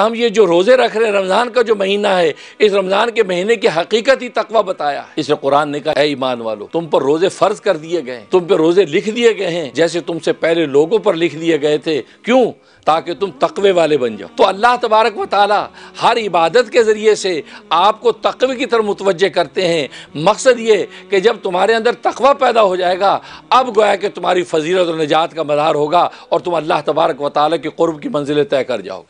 हम ये जो रोज़े रख रहे हैं रमज़ान का जो महीना है, इस रमज़ान के महीने की हकीकत ही तकवा बताया है। इसमें कुरान ने कहा है ईमान वालों, तुम पर रोज़े फ़र्ज कर दिए गए, तुम पर रोज़े लिख दिए गए हैं जैसे तुमसे पहले लोगों पर लिख दिए गए थे। क्यों? ताकि तुम तकवे वाले बन जाओ। तो अल्लाह तबारक व तआला हर इबादत के ज़रिए से आपको तकवे की तरफ मुतवज्जे करते हैं। मकसद ये कि जब तुम्हारे अंदर तकवा पैदा हो जाएगा, अब गोया कि तुम्हारी फजीलत और निजात का मदार होगा और तुम अल्लाह तबारक व तआला के क़ुर्ब की मंजिलें तय कर जाओगे।